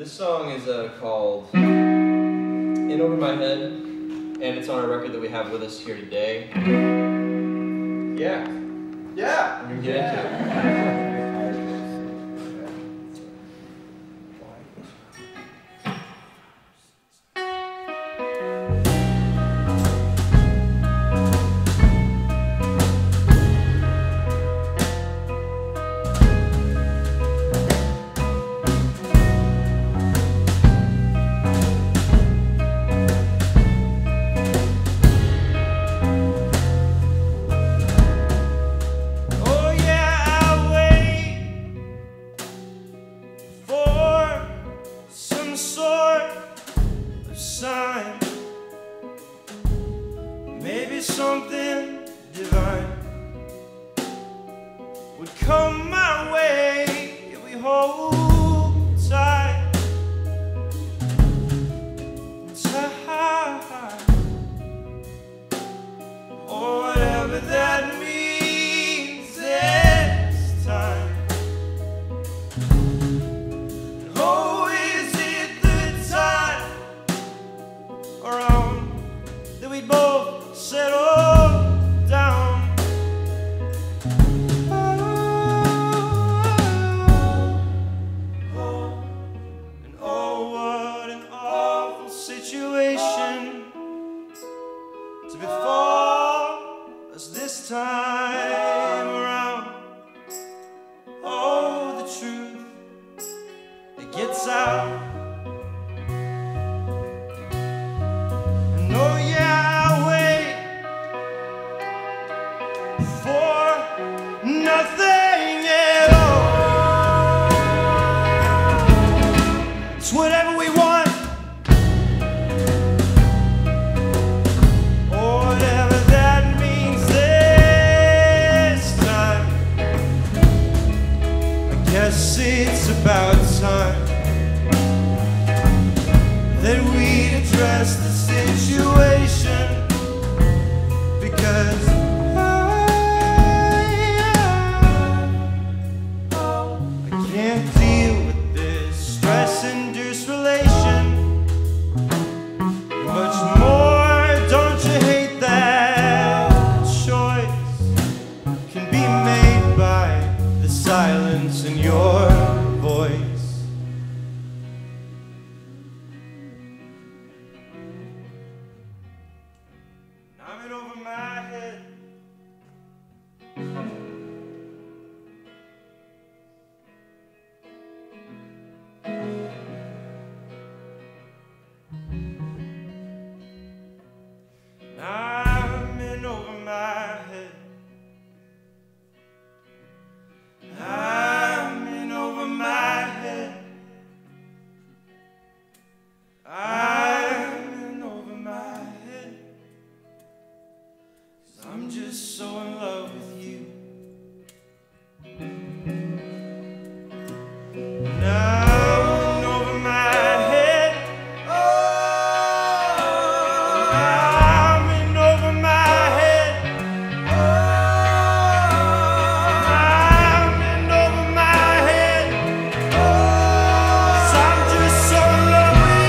This song is called In Over My Head, and it's on a record that we have with us here today. Yeah. Yeah! We're gonna get into it. Maybe something divine would come my way if we hold tight. Or whatever that means this time. Oh, is it the time around that we both settle down? Oh, and oh, what an awful situation to befall us this time around. Oh, the truth, it gets out. Nothing at all. It's whatever we want, or whatever that means this time. I guess it's about time that we address the situation, because silence in your voice. I'm in over my head. I'm in over my head. Just so in love with you, and I'm over my head. Oh, I'm over my head. Oh, I'm over my head. Oh, I'm just so in love with you.